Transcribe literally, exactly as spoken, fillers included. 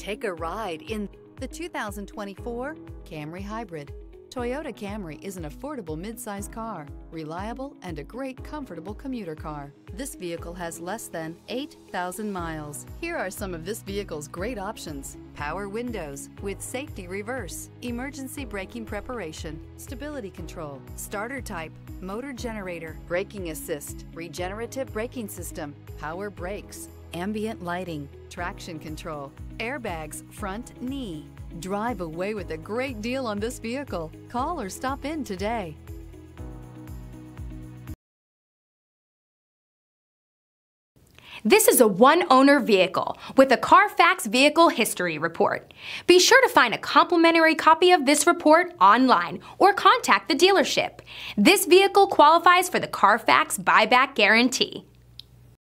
Take a ride in the two thousand twenty-four Camry Hybrid. Toyota Camry is an affordable mid-size car, reliable and a great comfortable commuter car. This vehicle has less than eight thousand miles. Here are some of this vehicle's great options: power windows with safety reverse, emergency braking preparation, stability control, starter type, motor generator, braking assist, regenerative braking system, power brakes, ambient lighting, traction control, airbags, front knee. Drive away with a great deal on this vehicle. Call or stop in today. This is a one-owner vehicle with a Carfax Vehicle History Report. Be sure to find a complimentary copy of this report online or contact the dealership. This vehicle qualifies for the Carfax Buyback Guarantee.